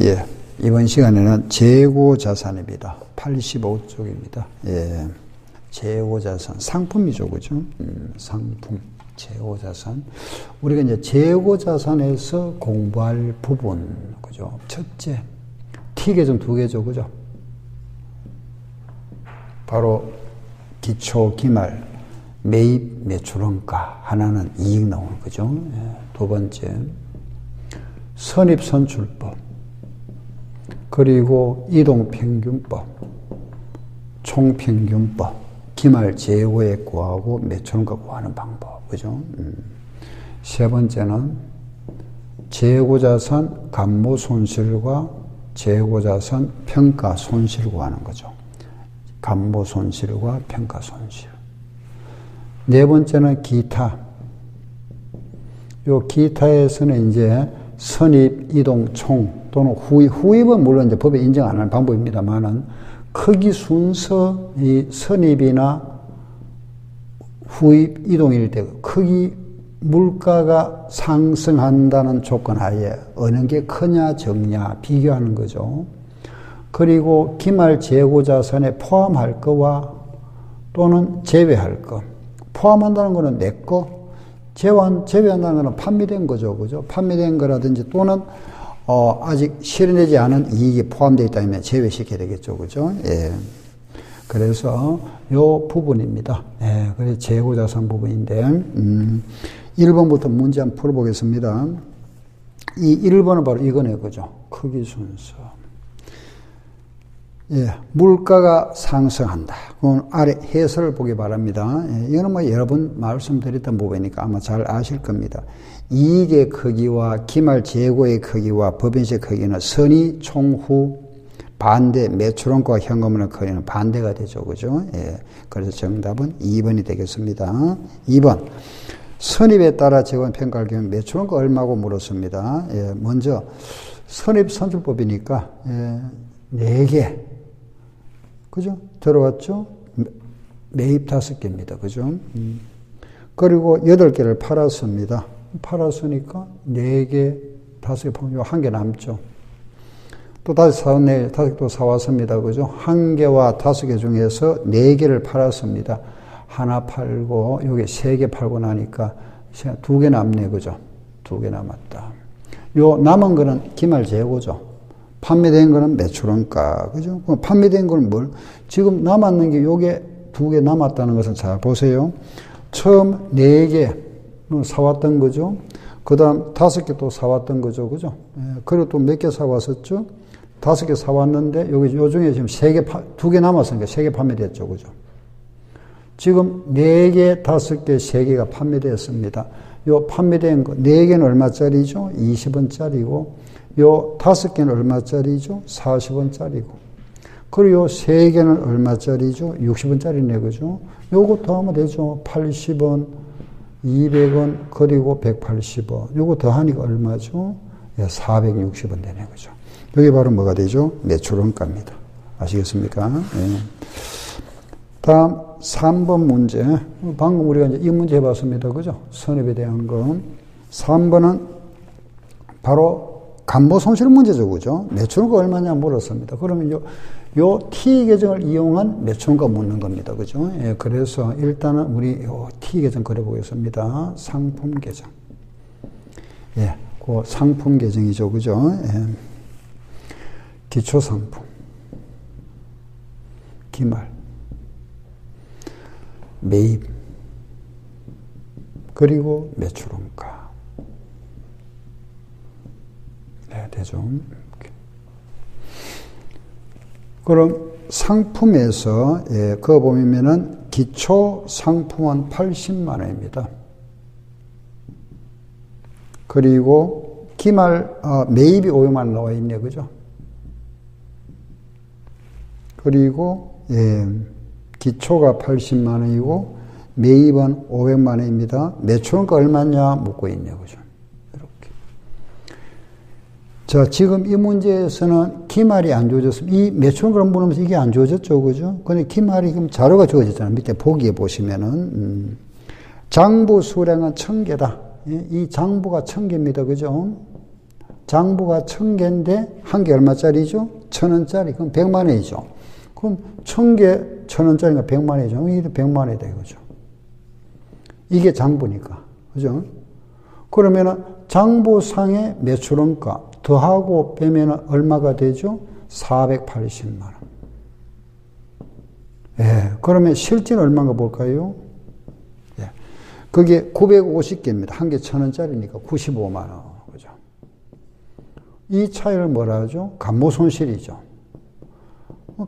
예. 이번 시간에는 재고자산입니다. 85쪽입니다. 예. 재고자산. 상품이죠, 그죠? 상품. 재고자산. 우리가 이제 재고자산에서 공부할 부분. 그죠? 첫째. T계정 두 개죠, 그죠? 바로 기초, 기말, 매입, 매출원가. 하나는 이익 나오는 거죠. 예. 두 번째. 선입, 선출법. 그리고 이동평균법. 총평균법. 기말 재고에 구하고 매출원가 구하는 방법. 그죠? 세 번째는 재고자산 감모 손실과 재고자산 평가 손실 구하는 거죠. 감모 손실과 평가 손실. 네 번째는 기타. 요 기타에서는 이제 선입, 이동, 총 또는 후입. 후입은 물론 이제 법에 인정 안 하는 방법입니다만은 크기 순서 이 선입이나 후입, 이동일 때 크기 물가가 상승한다는 조건 하에 어느 게 크냐 적냐 비교하는 거죠. 그리고 기말 재고자산에 포함할 거와 또는 제외할 거. 포함한다는 거는 내 거, 제외한다는 거는 판매된 거죠, 그죠? 판매된 거라든지 또는 아직 실현되지 않은 이익이 포함되어 있다면 제외시켜야 되겠죠, 그죠? 예. 그래서 요 부분입니다. 예. 그래서 재고자산 부분인데 1번부터 문제 한번 풀어보겠습니다. 이 1번은 바로 이거네요, 그죠? 크기 순서. 예, 물가가 상승한다. 그건 아래 해설을 보기 바랍니다. 예, 이거는 뭐 여러 번 말씀드렸던 부분이니까 아마 잘 아실 겁니다. 이익의 크기와 기말 재고의 크기와 법인세 크기는 선의, 총후, 반대, 매출원가와 현금원의 크기는 반대가 되죠. 그죠? 예, 그래서 정답은 2번이 되겠습니다. 2번. 선입에 따라 재고는 평가할 경우 매출원가 얼마고 물었습니다. 예, 먼저 선입 선출법이니까, 예, 4개. 그죠? 들어왔죠? 매입 5개입니다. 그죠? 그리고 8개를 팔았습니다. 팔았으니까 4개, 5개 포함해서 1개 남죠. 또 다시 5개 또 사왔습니다. 그죠? 1개와 5개 중에서 4개를 팔았습니다. 하나 팔고, 여기 3개 팔고 나니까 2개 남네. 그죠? 2개 남았다. 요 남은 거는 기말 재고죠. 판매된 거는 매출원가. 그죠? 그럼 판매된 거는 뭘? 지금 남았는 게 요게 2개 남았다는 것을 잘 보세요. 처음 4개 사왔던 거죠. 그 다음 5개 또 사왔던 거죠. 그죠? 예, 그리고 또 몇 개 사왔었죠? 5개 사왔는데, 여기 요 중에 지금 2개 남았으니까 3개 판매됐죠. 그죠? 지금 4개, 5개, 3개가 판매됐습니다. 요 판매된 거, 4개는 얼마짜리죠? 20원짜리고, 요 5개는 얼마짜리죠? 40원짜리고. 그리고 요 3개는 얼마짜리죠? 60원짜리네, 그죠? 요거 더하면 되죠. 80원, 200원, 그리고 180원. 요거 더하니까 얼마죠? 예, 460원 되네, 그죠? 여기 바로 뭐가 되죠? 매출원가입니다. 아시겠습니까? 예. 다음, 3번 문제. 방금 우리가 이제 이 문제 해봤습니다. 그죠? 선입에 대한 거. 3번은 바로 감모 손실 문제죠, 그죠? 매출원가 얼마냐 물었습니다. 그러면 요 T 계정을 이용한 매출원가 묻는 겁니다, 그죠? 예, 그래서 일단은 우리 요 T 계정 그려보겠습니다. 상품 계정. 예, 그 상품 계정이죠, 그죠? 예. 기초 상품. 기말. 매입. 그리고 매출원가. 네, 되죠. 그럼 상품에서, 예, 그거 보면은 기초 상품은 80만 원입니다. 그리고 기말, 매입이 5만 원 나와 있네요. 그죠? 그리고, 예, 기초가 80만 원이고, 매입은 500만 원입니다. 매출원가 얼마냐 묻고 있네요. 그죠? 자, 지금 이 문제에서는 기말이 안 주어졌습니다. 이 매출원가를 물으면서 이게 안 주어졌죠, 그죠? 근데 기말이 지금 자료가 주어졌잖아요. 밑에 보기에 보시면은. 장부 수량은 1000개다. 예, 이 장부가 1000개입니다, 그죠? 장부가 1000개인데 한 개 얼마짜리죠? 1,000원짜리. 그럼 100만 원이죠. 그럼 1,000개 1,000원짜리가 100만 원이죠. 이게 100만 원이 돼, 그죠? 이게 장부니까, 그죠? 그러면은 장부상의 매출원가 더하고 빼면은 얼마가 되죠? 480만 원. 예, 그러면 실제는 얼마인가 볼까요? 예, 그게 950개입니다. 한 개 1,000원짜리니까 95만 원. 그죠? 이 차이를 뭐라 하죠? 감모손실이죠.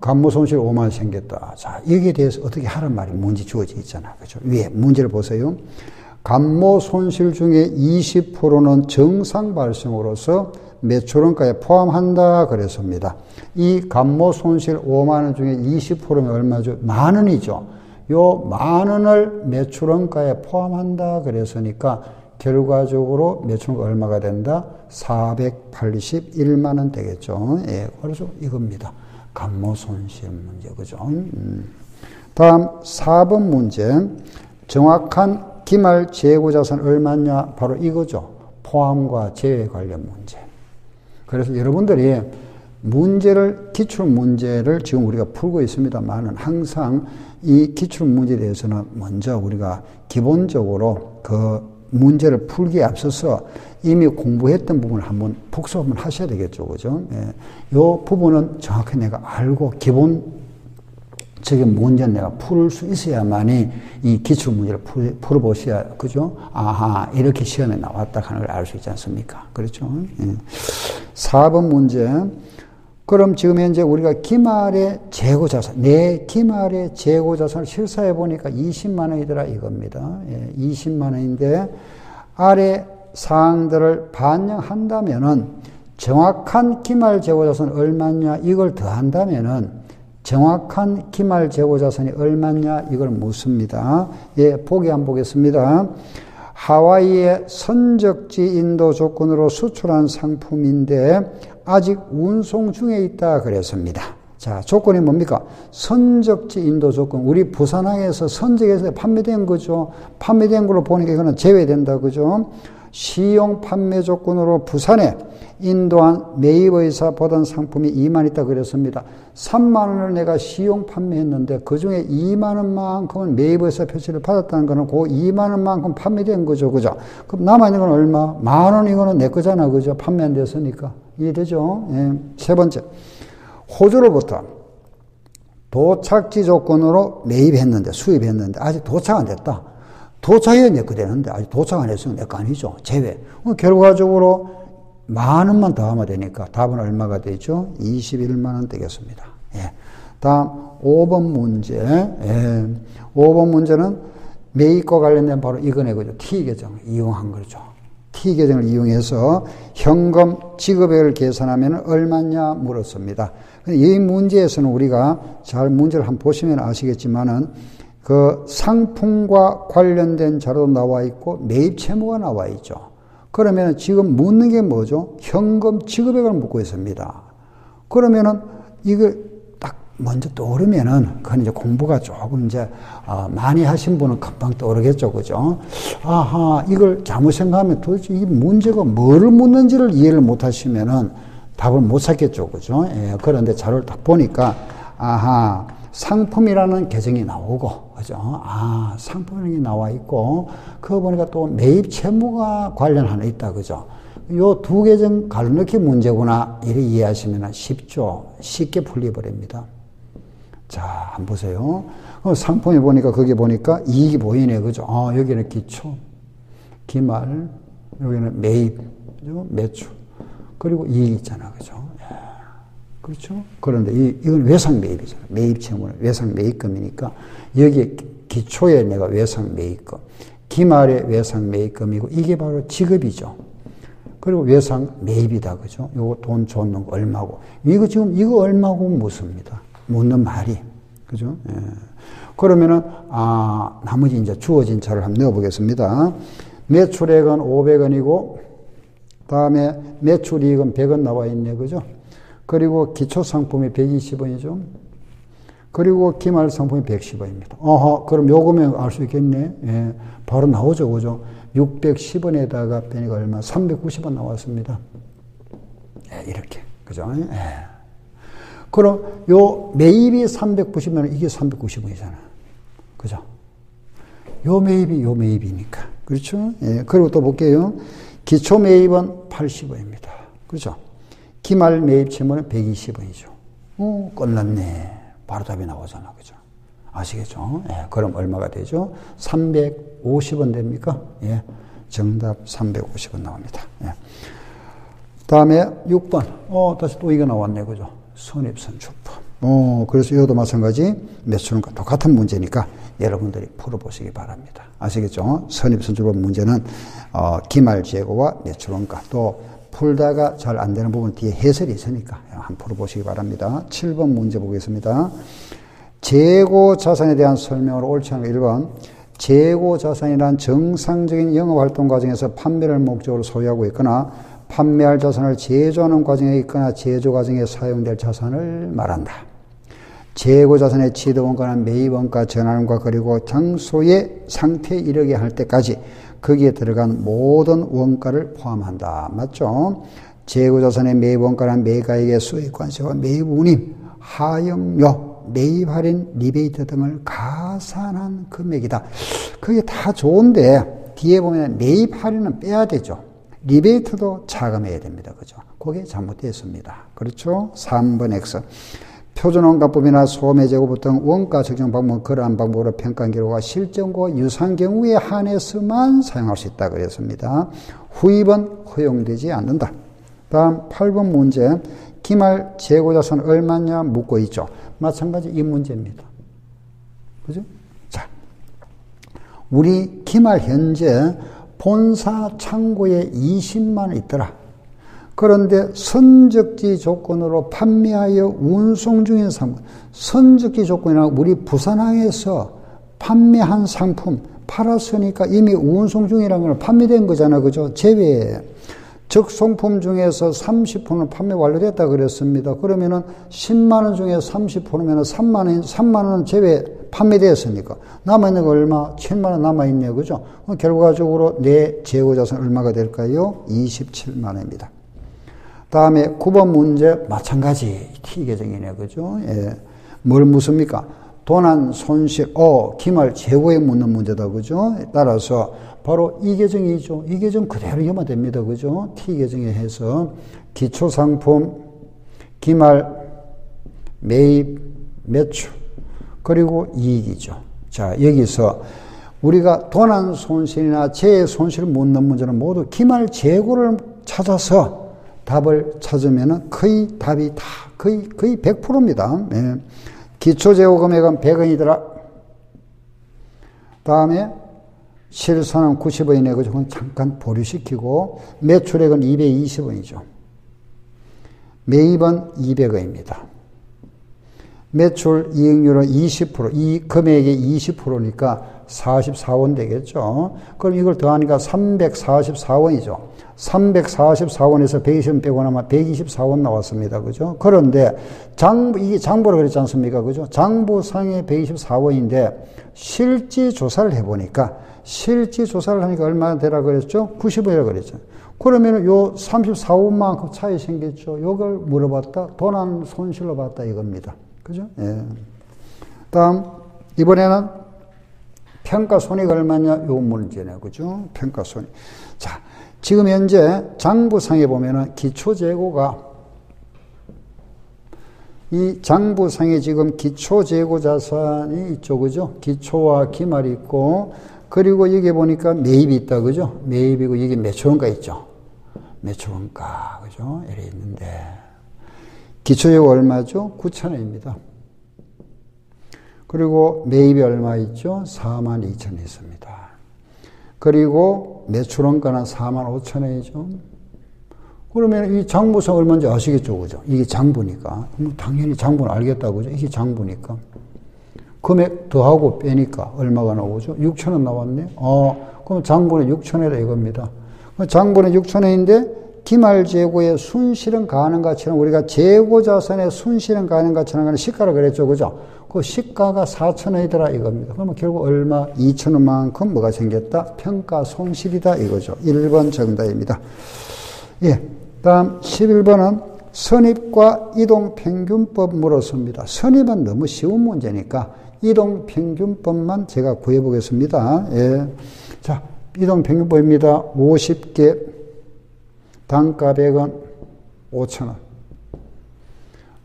감모손실 5만 원 생겼다. 자, 여기에 대해서 어떻게 하란 말이 문제 주어져 있잖아. 그죠? 위에 문제를 보세요. 감모손실 중에 20%는 정상 발생으로서 매출원가에 포함한다 그랬습니다. 이 감모손실 5만 원 중에 20%면 얼마죠? 10,000원이죠. 요 10,000원을 매출원가에 포함한다 그랬으니까 결과적으로 매출원가 얼마가 된다? 481만 원 되겠죠. 예, 그래서 이겁니다. 감모손실 문제, 그죠? 다음 4번 문제. 정확한 기말 재고자산 얼마냐? 바로 이거죠. 포함과 제외 관련 문제. 그래서 여러분들이 문제를, 기출문제를 지금 우리가 풀고 있습니다만은 항상 이 기출문제에 대해서는 먼저 우리가 기본적으로 그 문제를 풀기에 앞서서 이미 공부했던 부분을 한번 복습 한번 하셔야 되겠죠. 그죠? 예. 요 부분은 정확히 내가 알고 기본적인 문제는 내가 풀 수 있어야만이 이 기출문제를 풀어보셔야, 그죠? 아하, 이렇게 시험에 나왔다 하는 걸 알 수 있지 않습니까? 그렇죠? 예. 4번 문제. 그럼 지금 현재 우리가 기말의 재고자산, 내 기말의 재고자산을 실사해보니까 20만 원이더라 이겁니다. 예, 20만 원인데 아래 사항들을 반영한다면은 정확한 기말 재고자산은 얼마냐 이걸 더한다면은 정확한 기말 재고자산이 얼마냐 이걸 묻습니다. 예, 보기 한번 보겠습니다. 하와이의 선적지 인도 조건으로 수출한 상품인데 아직 운송 중에 있다 그랬습니다. 자, 조건이 뭡니까? 선적지 인도 조건. 우리 부산항에서 선적에서 판매된 거죠. 판매된 걸로 보니까 이거는 제외된다, 그죠? 시용 판매 조건으로 부산에 인도한 매입의사 보단 상품이 2만 있다 그랬습니다. 3만 원을 내가 시용 판매했는데 그 중에 2만 원만큼은 매입의사 표시를 받았다는 거는 그 2만 원만큼 판매된 거죠. 그죠? 그럼 남아있는 건 얼마? 10,000원 이거는 내 거잖아. 그죠? 판매 안 됐으니까. 이해되죠? 예. 세 번째. 호주로부터 도착지 조건으로 매입했는데, 수입했는데, 아직 도착 안 됐다. 도착해야 내 거 되는데, 아직 도착 안 했으면 내 거 아니죠. 제외. 결과적으로 10,000원만 더하면 되니까 답은 얼마가 되죠? 21만 원 되겠습니다. 예. 다음, 5번 문제. 예. 5번 문제는 매입과 관련된 바로 이거네, 그죠. T 계정을 이용한 거죠. T 계정을 이용해서 현금 지급액을 계산하면 얼마냐 물었습니다. 이 문제에서는 우리가 잘 문제를 한번 보시면 아시겠지만은 그 상품과 관련된 자료도 나와 있고 매입 채무가 나와 있죠. 그러면 지금 묻는 게 뭐죠? 현금 지급액을 묻고 있습니다. 그러면은 이걸 딱 먼저 떠오르면은 그건 이제 공부가 조금 이제 많이 하신 분은 금방 떠오르겠죠, 그죠? 아하, 이걸 잘못 생각하면 도대체 이 문제가 뭐를 묻는지를 이해를 못 하시면은 답을 못 찾겠죠, 그죠? 예, 그런데 자료를 딱 보니까 아하. 상품이라는 계정이 나오고, 그죠? 아, 상품이 나와 있고, 그거 보니까 또 매입 채무가 관련 하나 있다, 그죠? 요 두 계정 가로넣기 문제구나, 이렇게 이해하시면 쉽죠? 쉽게 풀려버립니다. 자, 한번 보세요. 상품이 보니까, 그게 보니까 이익이 보이네, 그죠? 아, 여기는 기초, 기말, 여기는 매입, 그죠? 매출, 그리고 이익 있잖아, 그죠? 그렇죠? 그런데 이건 외상 매입이잖아요. 매입 채무는 외상 매입금이니까 여기에 기초에 내가 외상 매입금, 기말에 외상 매입금이고 이게 바로 지급이죠. 그리고 외상 매입이다, 그죠? 요거 돈 줬는 거 얼마고 이거 지금 이거 얼마고 묻습니다. 묻는 말이, 그죠? 예. 그러면은 아, 나머지 이제 주어진 차를 한번 넣어보겠습니다. 매출액은 500원이고 다음에 매출이익은 100원 나와 있네, 그죠? 그리고 기초상품이 120원이죠. 그리고 기말상품이 110원입니다. 어허, 그럼 요 금액 알 수 있겠네. 예, 바로 나오죠, 그죠? 610원에다가 빼니까 얼마? 390원 나왔습니다. 예, 이렇게. 그죠? 예. 그럼 요 매입이 390이면 이게 390원이잖아. 그죠? 요 매입이 요 매입이니까. 그렇죠? 예. 그리고 또 볼게요. 기초 매입은 80원입니다. 그렇죠? 기말 매입 채무는 120원이죠. 오, 끝났네. 바로 답이 나오잖아. 그죠? 아시겠죠? 예. 그럼 얼마가 되죠? 350원 됩니까? 예. 정답 350원 나옵니다. 예. 다음에 6번. 다시 또 이거 나왔네. 그죠? 선입선출법. 그래서 이것도 마찬가지 매출원과 똑같은 문제니까 여러분들이 풀어보시기 바랍니다. 아시겠죠? 선입선출법 문제는 기말 재고와 매출원가 또 풀다가 잘 안 되는 부분 뒤에 해설이 있으니까 한번 풀어보시기 바랍니다. 7번 문제 보겠습니다. 재고 자산에 대한 설명으로 옳지 않은 1번. 재고 자산이란 정상적인 영업활동 과정에서 판매를 목적으로 소유하고 있거나 판매할 자산을 제조하는 과정에 있거나 제조 과정에 사용될 자산을 말한다. 재고 자산의 취득원가는 매입원가 전환과 그리고 장소의 상태에 이르게 할 때까지 거기에 들어간 모든 원가를 포함한다. 맞죠? 재고 자산의 매입원가란 매가액의 수익관세와 매입운임, 하역료, 매입할인, 리베이트 등을 가산한 금액이다. 그게 다 좋은데 뒤에 보면 매입할인은 빼야 되죠. 리베이트도 차감해야 됩니다. 그죠? 그게 잘못되어 있습니다. 그렇죠? 3번 X. 표준원가법이나 소매재고법 등 원가 적정 방법은 그러한 방법으로 평가한 결과가 실정과 유사한 경우에 한해서만 사용할 수 있다 그랬습니다. 후입은 허용되지 않는다. 다음 8번 문제. 기말 재고자산 얼마냐 묻고 있죠. 마찬가지 이 문제입니다. 그죠? 자, 우리 기말 현재 본사 창고에 20만원 있더라. 그런데 선적지 조건으로 판매하여 운송 중인 상품, 선적지 조건이라고 우리 부산항에서 판매한 상품 팔았으니까 이미 운송 중이라는 걸 판매된 거잖아. 그죠? 제외. 적송품 중에서 30%는 판매 완료됐다 그랬습니다. 그러면은 10만원 중에 30%면 3만원 제외 판매되었으니까. 남아있는 거 얼마? 7만원 남아있네요. 그죠? 결과적으로 내 재고자산 얼마가 될까요? 27만원입니다. 다음에 9번 문제, 마찬가지. T계정이네요. 그죠? 예. 뭘 묻습니까? 도난, 손실, 기말 재고에 묻는 문제다. 그죠? 따라서 바로 이 계정이죠. 이 계정 그대로 염화됩니다. 그죠? T 계정에 해서 기초상품, 기말, 매입, 매출, 그리고 이익이죠. 자, 여기서 우리가 도난 손실이나 재해 손실을 묻는 문제는 모두 기말 재고를 찾아서 답을 찾으면 거의 답이 다 거의 100%입니다. 예. 기초재고 금액은 100원이더라. 다음에 실산은 90원이네. 그건 잠깐 보류시키고 매출액은 220원이죠. 매입은 200원입니다. 매출 이익률은 20%, 이 금액의 20%니까 44원 되겠죠. 그럼 이걸 더하니까 344원이죠. 344원에서 120원 빼고 나면 124원 나왔습니다. 그죠? 그런데 이게 장부라고 그랬지 않습니까? 그죠? 장부상에 124원인데 실지 조사를 해보니까 얼마나 되라 그랬죠? 90원이라고 그랬죠. 그러면 요 34원만큼 차이 생겼죠. 요걸 물어봤다. 도난 손실로 봤다 이겁니다. 그죠? 예. 다음, 이번에는 평가 손익 얼마냐? 요 문제네요. 그죠? 평가 손익. 자, 지금 현재 장부상에 보면은 이 장부상에 지금 기초 재고 자산이 있죠. 그죠? 기초와 기말이 있고, 그리고 여기 보니까 매입이 있다. 그죠? 매입이고, 이게 매출원가 있죠? 매출원가. 그죠? 이래 있는데. 기초재고 얼마죠? 9,000원입니다. 그리고 매입이 얼마 있죠? 42,000원 있습니다. 그리고 매출원가는 45,000원이죠. 그러면 이 장부상 얼마인지 아시겠죠? 그죠? 이게 장부니까. 당연히 장부는 알겠다고. 그죠? 이게 장부니까. 금액 더하고 빼니까 얼마가 나오죠? 6,000원 나왔네. 그럼 장부는 6,000원이라 이겁니다. 장부는 6,000원인데 기말 재고의 순실은 가능 가치는 우리가 재고 자산의 순실은 가능 가치는 시가라고 그랬죠. 그죠? 그 시가가 4,000원이더라 이겁니다. 그러면 결국 얼마? 2,000원만큼 뭐가 생겼다? 평가 손실이다 이거죠. 1번 정답입니다. 예. 다음 11번은 선입과 이동평균법 물었습니다. 선입은 너무 쉬운 문제니까 이동평균법만 제가 구해보겠습니다. 예. 자, 이동평균법입니다. 50개 단가 100원 5,000원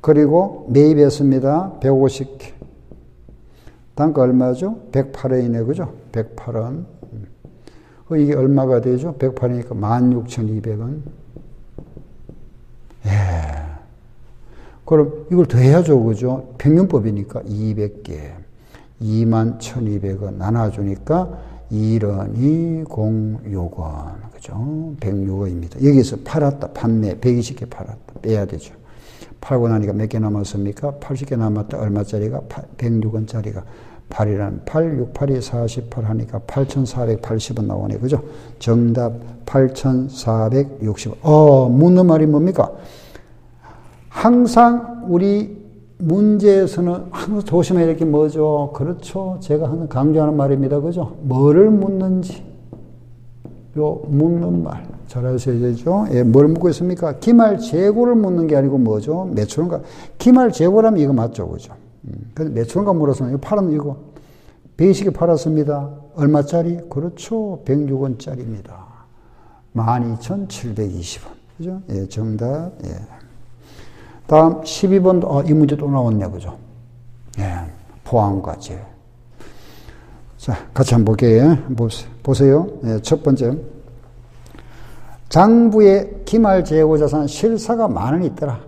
그리고 매입했습니다. 150개 단가 얼마죠? 108원이네 그죠? 108원 이게 얼마가 되죠? 108원이니까 16,200원 예. 그럼 이걸 더해야죠 그죠? 평균법이니까 200개 21,200원 나눠주니까 1원이 06원 그죠? 106원입니다. 여기서 팔았다 판매 120개 팔았다 빼야 되죠. 팔고 나니까 몇 개 남았습니까? 80개 남았다. 얼마짜리가? 106원짜리가 8이라는 8, 6, 8이 48 하니까 8,480원 나오네 그죠? 정답 8,460원 묻는 말이 뭡니까? 항상 우리 문제에서는 항상 조심해야 될 게 뭐죠? 그렇죠. 제가 항상 강조하는 말입니다. 그죠? 뭐를 묻는지. 요, 묻는 말. 잘 하셔야 되죠? 예, 뭘 묻고 있습니까? 기말 재고를 묻는 게 아니고 뭐죠? 매출원가. 기말 재고라면 이거 맞죠? 그죠? 근데 매출원가 물어서 이거 팔은 이거. 120개 팔았습니다. 얼마짜리? 그렇죠. 106원짜리입니다. 12,720원. 그죠? 예, 정답. 예. 다음 12번 이 문제 또 나왔냐 그죠? 예, 포함과제. 자, 같이 한번 볼게요. 보세요. 예, 첫 번째 장부의 기말재고자산 실사가 만원 있더라.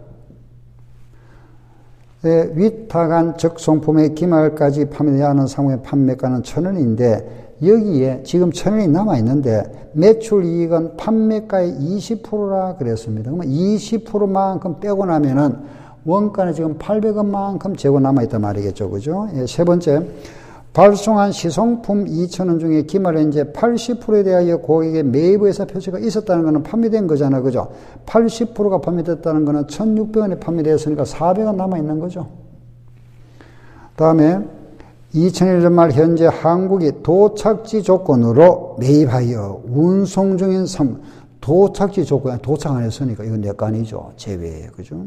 예, 위탁한 적송품의 기말까지 판매되지 않은 상품의 판매가는 1,000원인데 여기에 지금 1,000원이 남아있는데 매출이익은 판매가의 20%라 그랬습니다. 그러면 20%만큼 빼고 나면은 원가는 지금 800원만큼 재고 남아있단 말이겠죠. 그죠? 예, 세 번째, 발송한 시송품 2,000원 중에 기말은 이제 80%에 대하여 고객의 매입의사 표시가 있었다는 것은 판매된 거잖아. 그죠? 80%가 판매됐다는 것은 1,600원에 판매되었으니까 400원 남아있는 거죠. 다음에 2001년 말 현재 한국이 도착지 조건으로 매입하여 운송 중인 상품 도착지 조건 도착 안 했으니까 이건 약관이죠. 제외 그죠?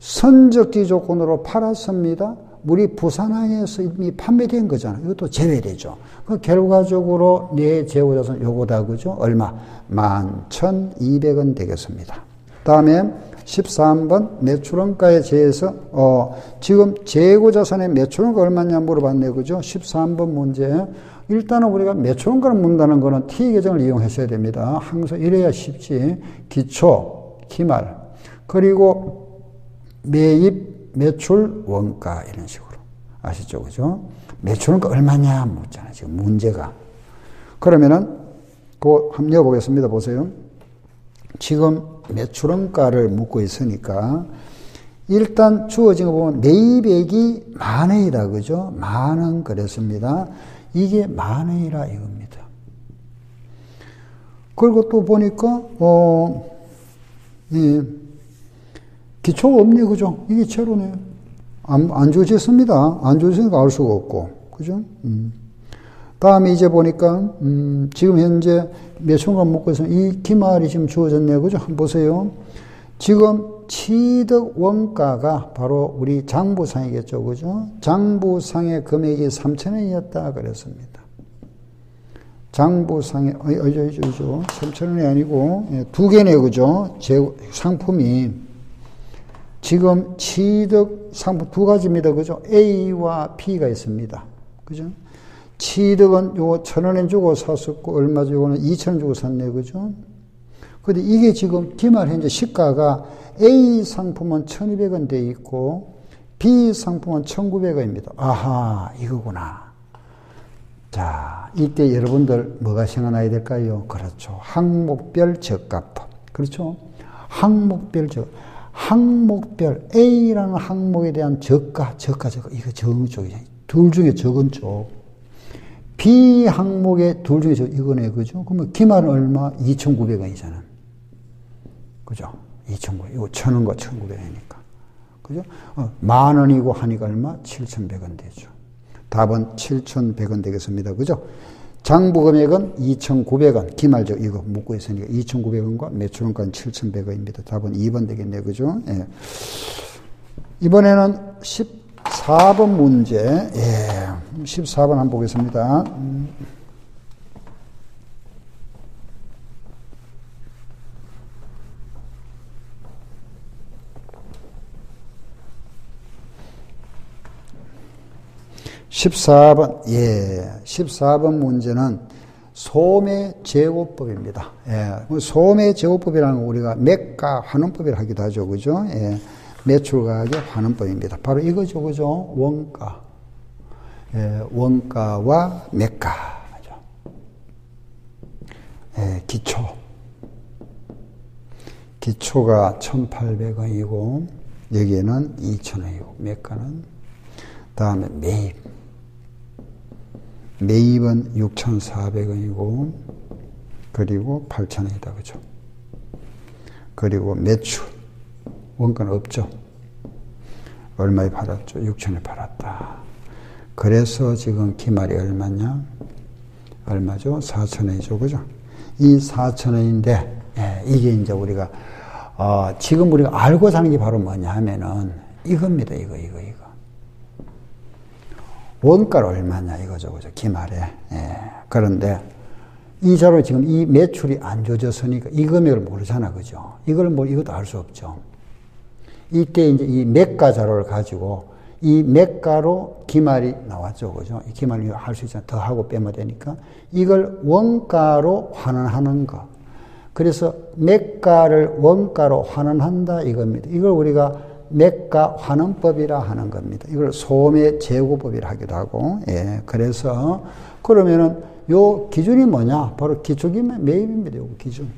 선적지 조건으로 팔았습니다. 우리 부산항에서 이미 판매된 거잖아요. 이것도 제외되죠. 그 결과적으로 내 재고자산 요거다 그죠? 얼마? 11,200원 되겠습니다. 다음에 13번 매출원가에 대해서 지금 재고자산의 매출원가 얼마냐 물어봤네 그죠? 13번 문제 일단은 우리가 매출원가를 묻는다는 거는 T계정을 이용했어야 됩니다. 항상 이래야 쉽지. 기초, 기말 그리고 매입, 매출원가 이런 식으로 아시죠 그죠? 매출원가 얼마냐 묻잖아요 지금 문제가. 그러면은 그거 한번 읽어보겠습니다. 보세요. 지금 매출원가를 묻고 있으니까 일단 주어진 거 보면 매입액이 10,000원이다 그죠? 10,000원 그랬습니다. 이게 10,000원이라 이겁니다. 그리고 또 보니까 예, 기초가 없네 그죠? 이게 제로네요. 안 주어졌습니다. 안 주어졌으니까 알 수가 없고 그죠? 다음에 이제 보니까 지금 현재 매출원가 묻고 있으면 이 기말이 지금 주어졌네요. 그죠? 한번 보세요. 지금 취득원가가 바로 우리 장부상이겠죠. 그죠? 장부상의 금액이 3,000원이었다 그랬습니다. 장부상의 3,000원이 아니고 예, 두 개네요. 그죠? 상품이 지금 취득 상품 두 가지입니다. 그죠? A와 B가 있습니다. 그죠? 취득은 요거 1,000원에 주고 샀었고, 얼마 주고는 2,000원 주고 샀네, 그죠? 근데 이게 지금 기말 현재 시가가 A 상품은 1,200원 돼 있고, B 상품은 1,900원입니다. 아하, 이거구나. 자, 이때 여러분들 뭐가 생각나야 될까요? 그렇죠. 항목별 적합법. 그렇죠? 항목별 항목별, A라는 항목에 대한 저가. 이거 적은 쪽이죠. 둘 중에 적은 쪽. B 항목의 둘 중에서 이거네, 그죠? 그러면 기말은 얼마? 2,900원이잖아. 그죠? 2,900원. 이거 1,000원과 1,900원이니까. 그죠? 만원이고 하니까 얼마? 7,100원 되죠. 답은 7,100원 되겠습니다. 그죠? 장부 금액은 2,900원, 기말적 이거 묻고 있으니까 2,900원과 매출원가는 7,100원입니다. 답은 2번 되겠네요. 그죠? 예. 이번에는 14번 문제. 예. 14번 한번 보겠습니다. 예, 14번 문제는 소매제곱법입니다. 예, 소매제곱법이라는 건 우리가 매가 환원법이라 하기도 하죠. 그죠? 예, 매출가액의 환원법입니다. 바로 이거죠. 그죠? 원가. 예, 원가와 매가. 예, 기초. 기초가 1,800원이고, 여기에는 2,000원이고, 매가는, 다음에 매입. 매입은 6,400원이고, 그리고 8,000원이다. 그죠? 그리고 매출. 원가는 없죠? 얼마에 팔았죠? 6,000원에 팔았다. 그래서 지금 기말이 얼마냐? 얼마죠? 4,000원이죠. 그죠? 이 4,000원인데, 예, 이게 이제 우리가, 지금 우리가 알고 사는 게 바로 뭐냐 하면은, 이겁니다. 이거. 원가를 얼마냐 이거죠. 그죠? 기말에. 예. 그런데 이 자료 지금 이 매출이 안 조졌으니까 이 금액을 모르잖아. 그죠? 이것도 알 수 없죠. 이때 이제 이 매가 자료를 가지고 이 매가로 기말이 나왔죠. 그죠? 이 기말을 할 수 있잖아. 더하고 빼면 되니까 이걸 원가로 환원하는 거. 그래서 매가를 원가로 환원한다 이겁니다. 이걸 우리가 매가 환원법이라 하는 겁니다. 이걸 소매 재고법이라 하기도 하고, 예. 그래서, 그러면은, 요 기준이 뭐냐? 바로 기초기말 매입입니다. 요 기준.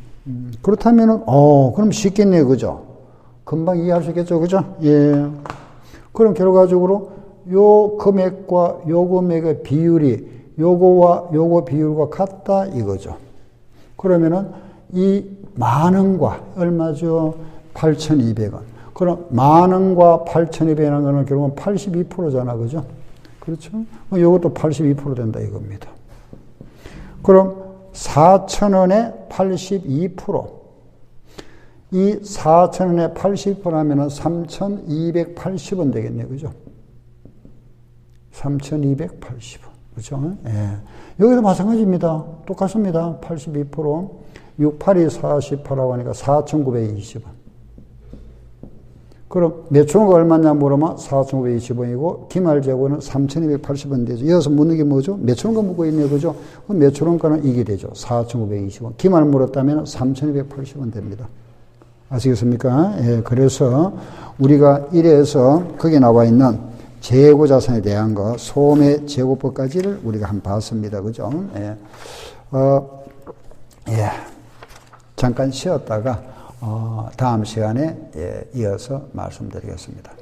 그렇다면은, 그럼 쉽겠네요. 그죠? 금방 이해할 수 있겠죠. 그죠? 예. 그럼 결과적으로 요 금액과 요 금액의 비율이 요거와 요거 비율과 같다 이거죠. 그러면은, 이 만원과 얼마죠? 8,200원. 그럼, 10,000원과 8,200원이라는 거는 결국은 82%잖아, 그죠? 그렇죠? 요것도 82% 된다, 이겁니다. 그럼, 4,000원에 82%. 이 4,000원에 82% 하면은 3,280원 되겠네요, 그죠? 3,280원. 그죠? 예. 여기도 마찬가지입니다. 똑같습니다. 82%. 68이 48하고 하니까 4,920원. 그럼 매출원가 얼마냐 물으면 4,520원이고 기말재고는 3,280원 되죠. 이어서 묻는 게 뭐죠? 매출원가 묻고 있네요. 그죠? 그럼 매출원가는 이게 되죠. 4,520원. 기말 물었다면 3,280원 됩니다. 아시겠습니까? 예, 그래서 우리가 1에서 거기에 나와 있는 재고자산에 대한 거 소매재고법까지를 우리가 한번 봤습니다. 그죠? 예. 예. 잠깐 쉬었다가 다음 시간에 이어서 말씀드리겠습니다.